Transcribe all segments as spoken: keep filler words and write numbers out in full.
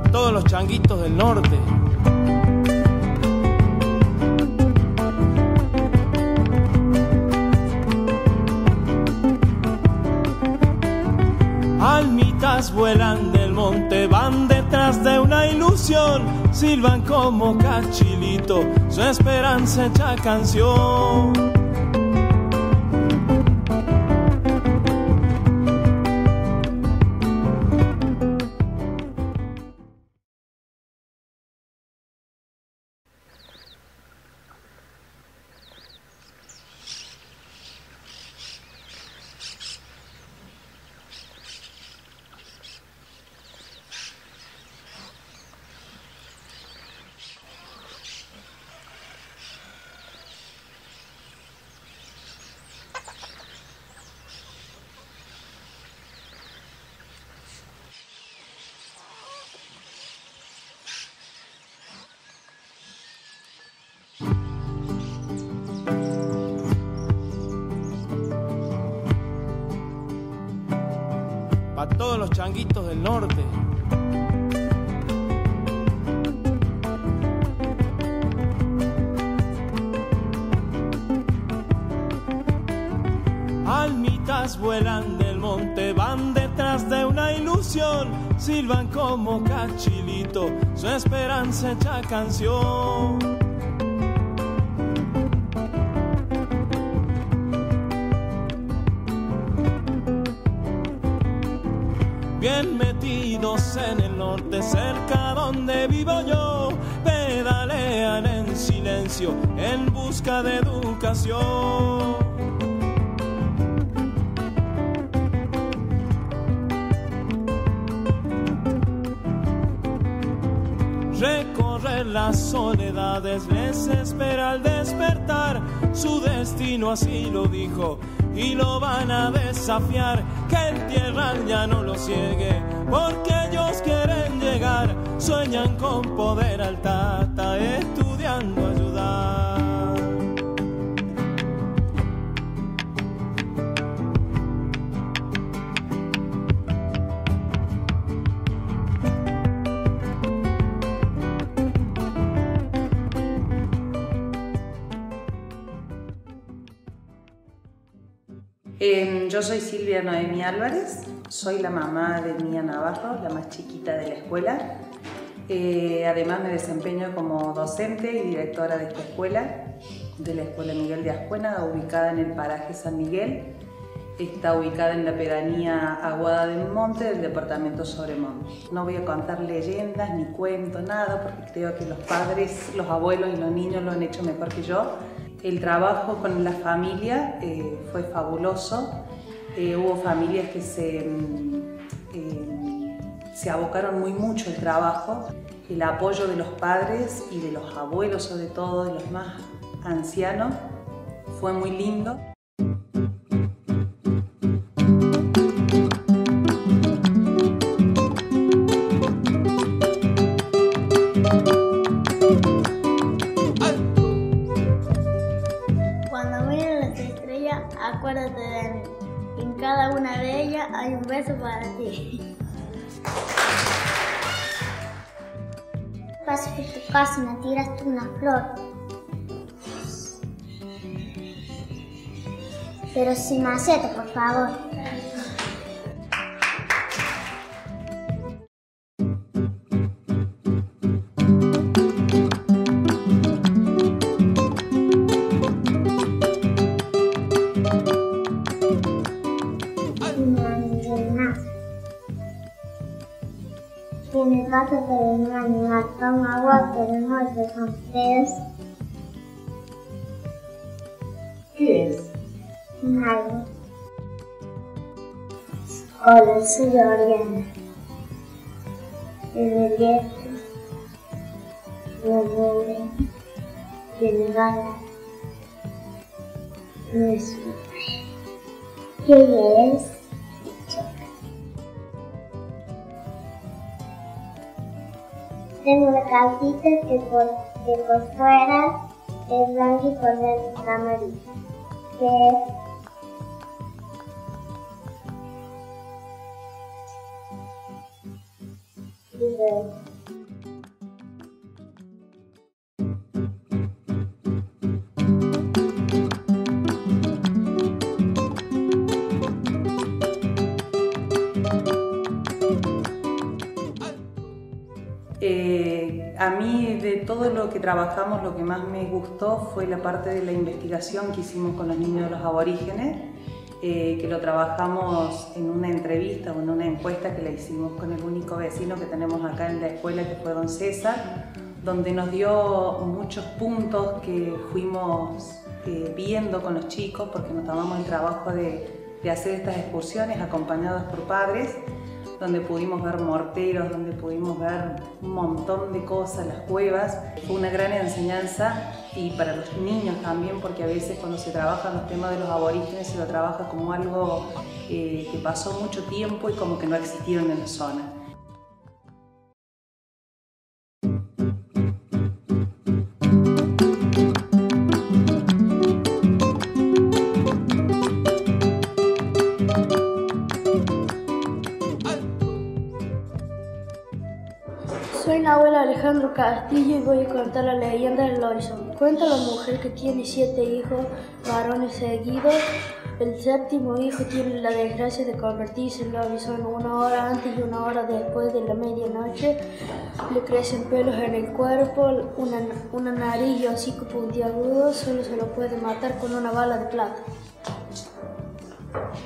para todos los changuitos del norte. Almitas vuelan del monte, van detrás de una ilusión, silban como cachilito, su esperanza hecha canción. A todos los changuitos del norte. Almitas vuelan del monte, van detrás de una ilusión, silban como cachilito, su esperanza hecha canción. Bien metidos en el norte, cerca donde vivo yo, pedalean en silencio en busca de educación. Recorrer las soledades les espera al despertar, su destino así lo dijo y lo van a desafiar. Que el tierral ya no lo ciegue, porque ellos quieren llegar, sueñan con poder al Tata, estudiando ayudar. Eh, yo soy Silvia Noemí Álvarez, soy la mamá de Mía Navarro, la más chiquita de la escuela. Eh, además me desempeño como docente y directora de esta escuela, de la Escuela Miguel de Ascuena, ubicada en el paraje San Miguel. Está ubicada en la pedanía Aguada del Monte del departamento Sobremonte. No voy a contar leyendas ni cuento nada porque creo que los padres, los abuelos y los niños lo han hecho mejor que yo. El trabajo con la familia eh, fue fabuloso, eh, hubo familias que se, eh, se abocaron muy mucho al trabajo, el apoyo de los padres y de los abuelos sobre todo, de los más ancianos, fue muy lindo. Acuérdate de mí. En cada una de ellas hay un beso para ti. Paso por tu casa y me tiras tú una flor. Pero sin maceta, por favor. Pero no animal, toma agua, pero no es de ustedes. ¿Qué es? Nada. Hola, soy Oriana. En el viento, la nube, de nevada, no es una. ¿Qué es? Tengo una calcita que por, que por fuera es blanca y por dentro es amarilla. ¿Qué es? video. Eh, a mí, de todo lo que trabajamos, lo que más me gustó fue la parte de la investigación que hicimos con los niños de los aborígenes, eh, que lo trabajamos en una entrevista o en una encuesta que la hicimos con el único vecino que tenemos acá en la escuela, que fue don César, donde nos dio muchos puntos que fuimos eh, viendo con los chicos, porque nos tomamos el trabajo de, de hacer estas excursiones acompañados por padres, donde pudimos ver morteros, donde pudimos ver un montón de cosas, las cuevas. Fue una gran enseñanza y para los niños también, porque a veces cuando se trabajan los temas de los aborígenes se lo trabaja como algo eh, que pasó mucho tiempo y como que no existieron en la zona. Soy la abuela Alejandro Castillo y voy a contar la leyenda de Loison. Cuenta la mujer que tiene siete hijos varones seguidos. El séptimo hijo tiene la desgracia de convertirse en Loison una hora antes y una hora después de la medianoche. Le crecen pelos en el cuerpo, una, una nariz y hocico puntiagudo. Solo se lo puede matar con una bala de plata.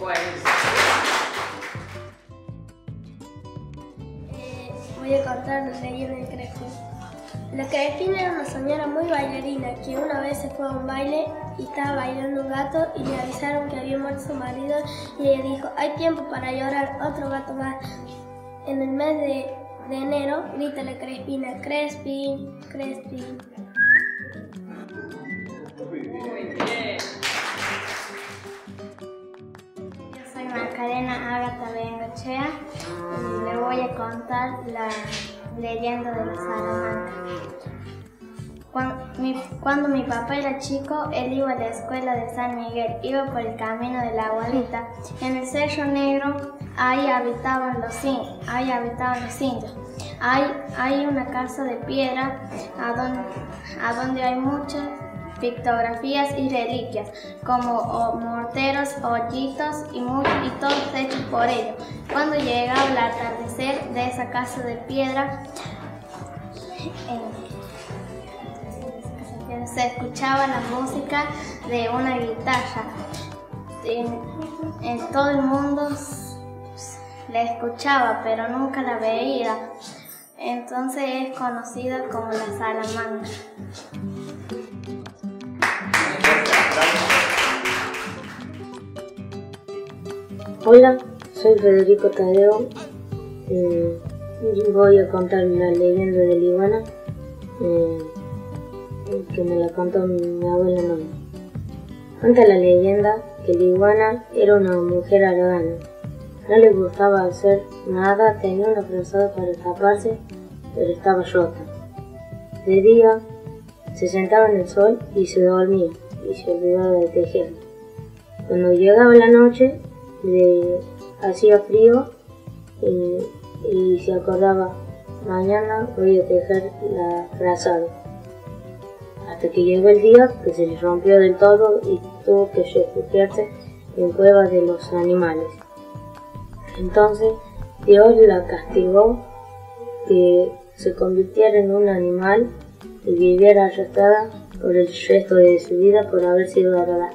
Bueno. Voy a contar la leyenda del Crespín. La Crespín era una señora muy bailarina que una vez se fue a un baile y estaba bailando un gato y le avisaron que había muerto su marido y ella dijo, hay tiempo para llorar, otro gato más. En el mes de, de enero grita la Crespina, Crespín, Crespín. Macarena Ágata Bengochea y le voy a contar la leyenda de la Salamanca. Cuando mi, cuando mi papá era chico, él iba a la escuela de San Miguel, iba por el camino de la Guadita. En el Cerro Negro, ahí habitaban los indios, ahí habitaban los indios. Hay, hay una casa de piedra a donde, a donde hay muchas pictografías y reliquias, como o, morteros, hoyitos y, y todos hechos por ellos. Cuando llegaba el atardecer de esa casa de piedra, eh, se escuchaba la música de una guitarra. En, en todo el mundo la escuchaba, pero nunca la veía. Entonces es conocida como la Salamanca. Hola, soy Federico Tadeo, eh, voy a contar la leyenda de Liguana, eh, que me la contó mi abuela Nora. Cuenta la leyenda que Liguana era una mujer aragana, no le gustaba hacer nada, tenía una frazada para taparse, pero estaba rota. De día se sentaba en el sol y se dormía y se olvidaba de tejer. Cuando llegaba la noche, le hacía frío y, y se acordaba, mañana voy a tejer la frazada. Hasta que llegó el día que se le rompió del todo y tuvo que refugiarse en cuevas de los animales. Entonces Dios la castigó que se convirtiera en un animal y viviera arrastrada por el resto de su vida por haber sido aragana.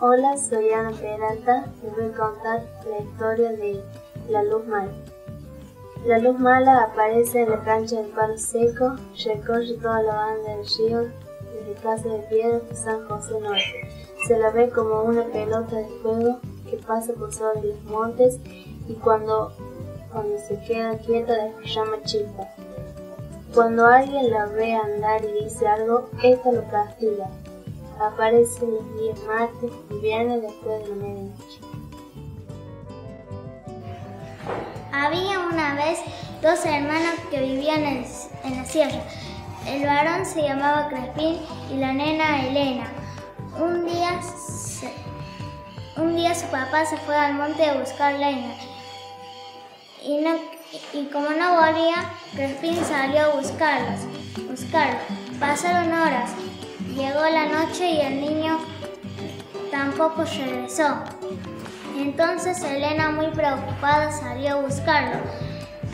Hola, soy Ana Peralta y voy a contar la historia de la luz mala. La luz mala aparece en la cancha del Palo Seco, recorre toda la banda del río desde Casa de Piedra hasta San José Norte. Se la ve como una pelota de fuego que pasa por sobre los montes y cuando, cuando se queda quieta desparrama chispas. Cuando alguien la ve andar y dice algo, esta lo castiga. Aparece los días martes y viernes después de la medianoche. Había una vez dos hermanos que vivían en, en la sierra. El varón se llamaba Crespín y la nena Elena. Un día, se, un día su papá se fue al monte a buscar leña. y, no, y como no volvía, Crespín salió a buscarlos, buscarlos. Pasaron horas, llegó la noche y el niño tampoco regresó. Entonces Elena, muy preocupada, salió a buscarlo.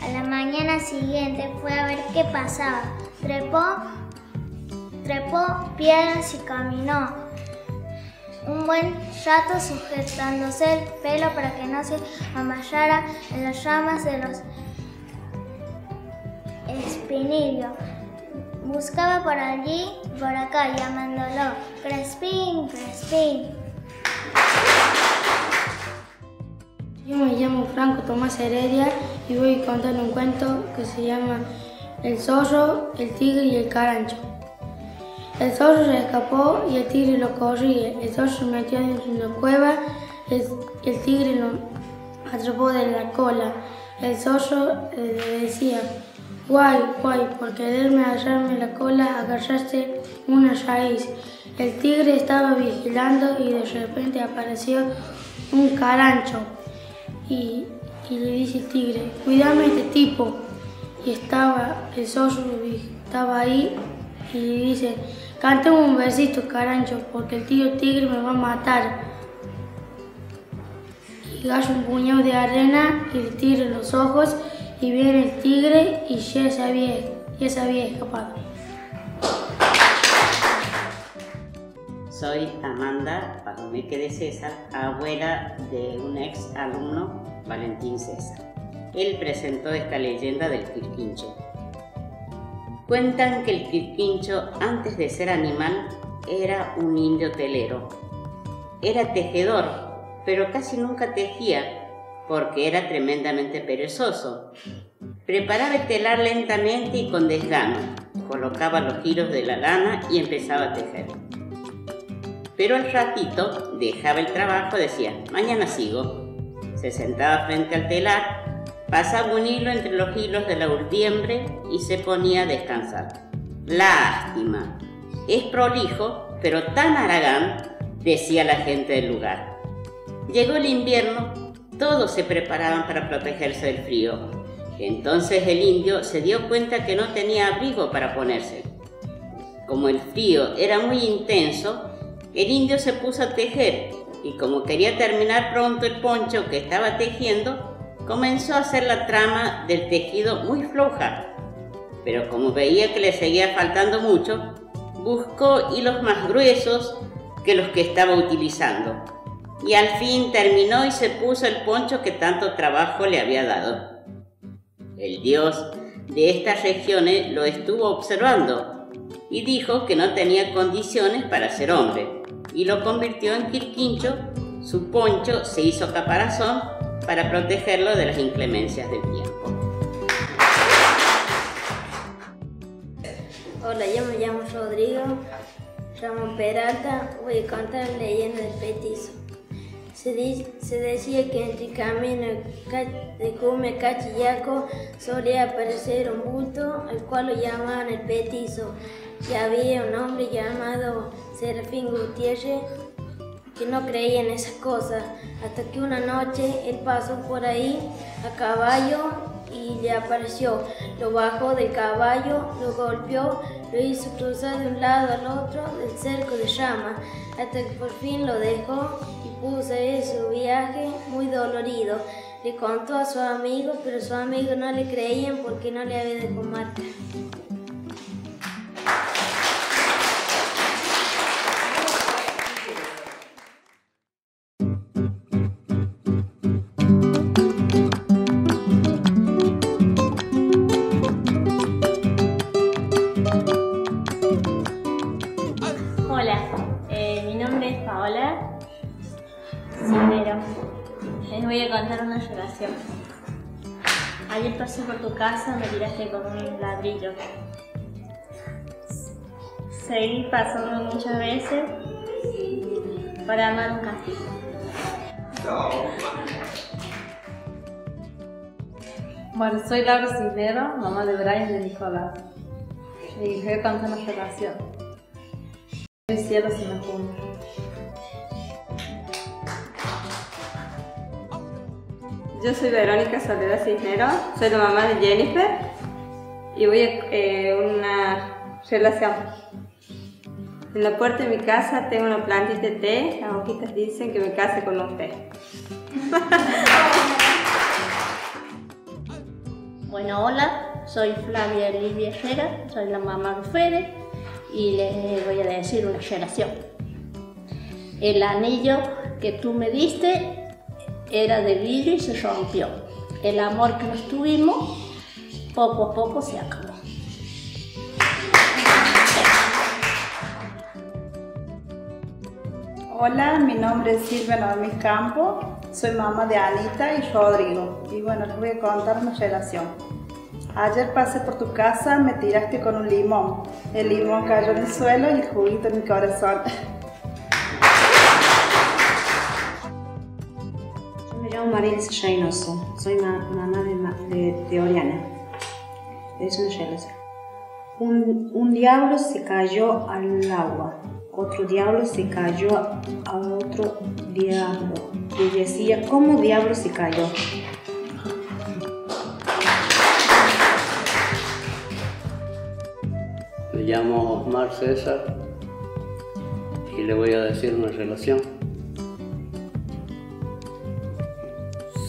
A la mañana siguiente fue a ver qué pasaba. Trepó, trepó piedras y caminó un buen rato sujetándose el pelo para que no se amarrara en las ramas de los espinillos. Buscaba por allí y por acá llamándolo Crespín, Crespín. Yo me llamo Franco Tomás Heredia y voy a contar un cuento que se llama El zorro, el tigre y el carancho. El zorro se escapó y el tigre lo corría. El zorro se metió en una cueva y el tigre lo atrapó de la cola. El zorro le decía: guay, guay, por quererme agarrarme la cola agarraste una raíz. El tigre estaba vigilando y de repente apareció un carancho. Y, y le dice el tigre: cuídame a este tipo. Y estaba el zorro, estaba ahí y le dice: cántame un versito, carancho, porque el tío tigre me va a matar. Y gasta un puñado de arena y le tira los ojos y viene el tigre y ya se había, ya se había escapado. Soy Amanda Palomeque de César, abuela de un ex alumno, Valentín César. Él presentó esta leyenda del quirquincho. Cuentan que el quirquincho, antes de ser animal, era un indio telero. Era tejedor, pero casi nunca tejía, porque era tremendamente perezoso. Preparaba el telar lentamente y con desgano, colocaba los hilos de la lana y empezaba a tejer. Pero al ratito dejaba el trabajo, decía: mañana sigo. Se sentaba frente al telar, pasaba un hilo entre los hilos de la urdiembre y se ponía a descansar. Lástima, es prolijo, pero tan haragán, decía la gente del lugar. Llegó el invierno, todos se preparaban para protegerse del frío. Entonces el indio se dio cuenta que no tenía abrigo para ponerse. Como el frío era muy intenso, el indio se puso a tejer y como quería terminar pronto el poncho que estaba tejiendo, comenzó a hacer la trama del tejido muy floja. Pero como veía que le seguía faltando mucho, buscó hilos más gruesos que los que estaba utilizando. Y al fin terminó y se puso el poncho que tanto trabajo le había dado. El dios de estas regiones lo estuvo observando y dijo que no tenía condiciones para ser hombre. Y lo convirtió en quirquincho. Su poncho se hizo caparazón para protegerlo de las inclemencias del tiempo. Hola, yo me llamo Rodrigo Ramón Peralta. Voy a contar la leyenda del petiso. Se, dice, se decía que entre el camino de Cume Cachillaco solía aparecer un bulto al cual lo llamaban el petiso. Y había un hombre llamado Serafín Gutiérrez que no creía en esas cosas, hasta que una noche él pasó por ahí a caballo y le apareció. Lo bajó del caballo, lo golpeó, lo hizo cruzar de un lado al otro del cerco de llamas, hasta que por fin lo dejó y puso en su viaje muy dolorido. Le contó a su amigo, pero su amigo no le creían porque no le había de comer. Ayer pasé por tu casa, me tiraste con un ladrillo. Seguí pasando muchas veces para armar un castigo. No. Bueno, soy Laura Cisnero, mamá de Brian y de Nicolás. Y voy a contar nuestra relación. El cielo se me junta. Yo soy Verónica Soledad Cisneros, soy la mamá de Jennifer y voy a eh, una relación. En la puerta de mi casa tengo una plantita de té, las hojitas dicen que me case con usted. Bueno, hola, soy Flavia Olivia Jera, soy la mamá de Fede y les voy a decir una relación. El anillo que tú me diste era de vidrio y se rompió. El amor que nos tuvimos, poco a poco se acabó. Hola, mi nombre es Silvia Norma Campo, soy mamá de Anita y Rodrigo. Y bueno, les voy a contar mi relación. Ayer pasé por tu casa, me tiraste con un limón. El limón cayó en el suelo y el juguito en mi corazón. Me llamo Marilce Shainoso, soy ma mamá de, ma de, de Oriana. Es una relación. Un, un diablo se cayó al agua, otro diablo se cayó a otro diablo. Y decía, ¿cómo diablo se cayó? Me llamo Omar César y le voy a decir una relación.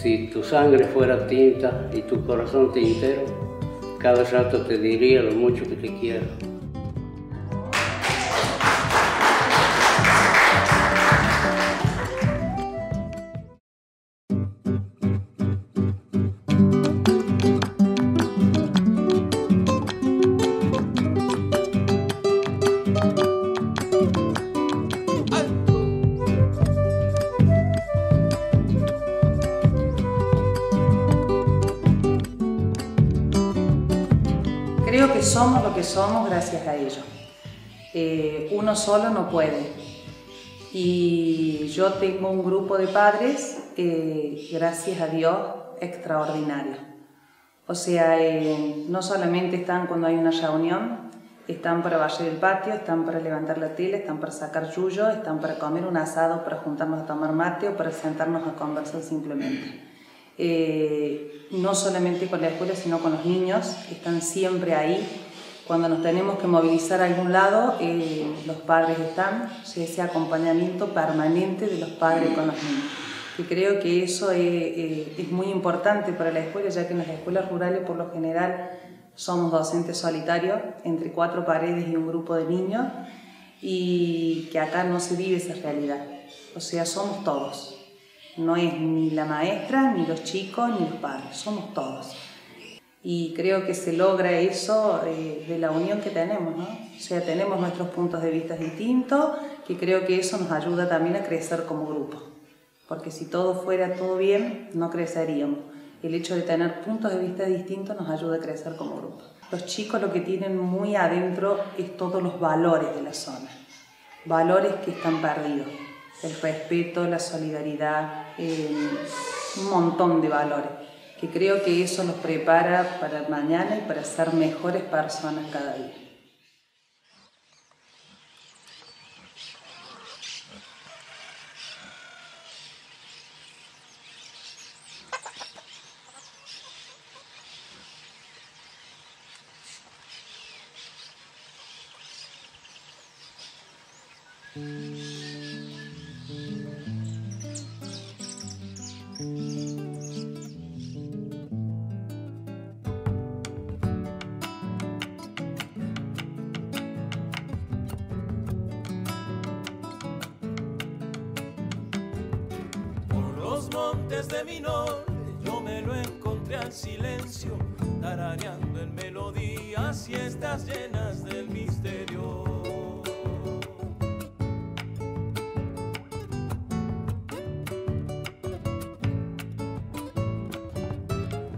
Si tu sangre fuera tinta y tu corazón tintero, cada rato te diría lo mucho que te quiero. Creo que somos lo que somos gracias a ello. Eh, uno solo no puede. Y yo tengo un grupo de padres, eh, gracias a Dios, extraordinario. O sea, eh, no solamente están cuando hay una reunión, están para barrer el patio, están para levantar la tela, están para sacar yuyo, están para comer un asado, para juntarnos a tomar mate o para sentarnos a conversar simplemente. Eh, no solamente con la escuela, sino con los niños, están siempre ahí. Cuando nos tenemos que movilizar a algún lado, eh, los padres están, ese acompañamiento permanente de los padres con los niños. Y creo que eso es, eh, es muy importante para la escuela, ya que en las escuelas rurales, por lo general, somos docentes solitarios, entre cuatro paredes y un grupo de niños, y que acá no se vive esa realidad. O sea, somos todos. No es ni la maestra, ni los chicos, ni los padres, somos todos. Y creo que se logra eso eh, de la unión que tenemos, ¿no? O sea, tenemos nuestros puntos de vista distintos, que creo que eso nos ayuda también a crecer como grupo. Porque si todo fuera todo bien, no creceríamos. El hecho de tener puntos de vista distintos nos ayuda a crecer como grupo. Los chicos lo que tienen muy adentro es todos los valores de la zona. Valores que están perdidos. El respeto, la solidaridad, eh, un montón de valores, que creo que eso nos prepara para el mañana y para ser mejores personas cada día. Desde mi norte yo me lo encontré al silencio, tarareando en melodías, siestas llenas del misterio.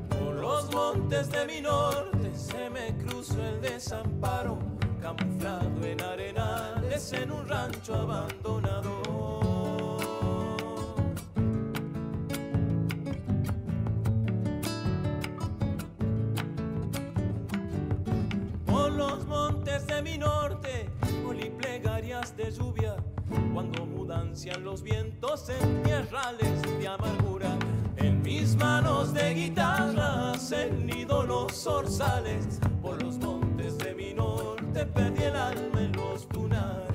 Por los montes de mi norte se me cruzó el desamparo, camuflado en arenales en un rancho abandonado. De lluvia, cuando mudancian los vientos en tierrales de amargura, en mis mis manos de guitarra hacen nido los zorzales, por los montes de mi norte perdí el alma en los tunares.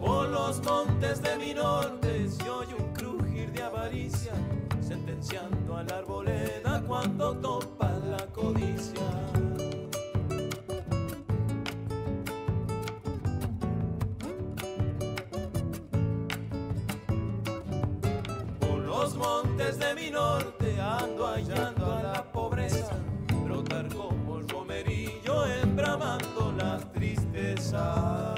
Por los montes de mi norte se oye un crujir de avaricia, sentenciando a la arboleda cuando topa la codicia. Por los montes de mi norte ando hallando a la pobreza, brotar como el romerillo embramando las tristezas.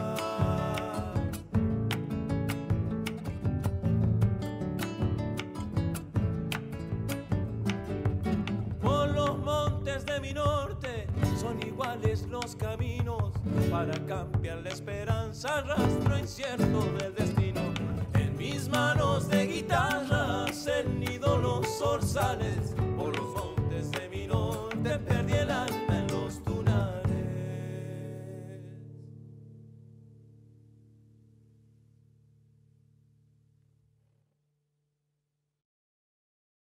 Iguales los caminos para cambiar la esperanza, rastro incierto del destino. En mis manos de guitarra hacen nido los zorzales por los